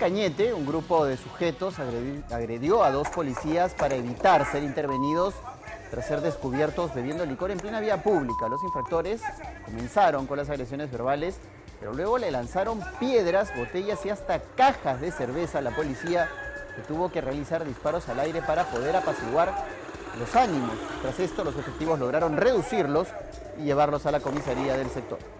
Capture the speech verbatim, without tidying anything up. Cañete, un grupo de sujetos agredió a dos policías para evitar ser intervenidos tras ser descubiertos bebiendo licor en plena vía pública. Los infractores comenzaron con las agresiones verbales, pero luego le lanzaron piedras, botellas y hasta cajas de cerveza a la policía, que tuvo que realizar disparos al aire para poder apaciguar los ánimos. Tras esto, los efectivos lograron reducirlos y llevarlos a la comisaría del sector.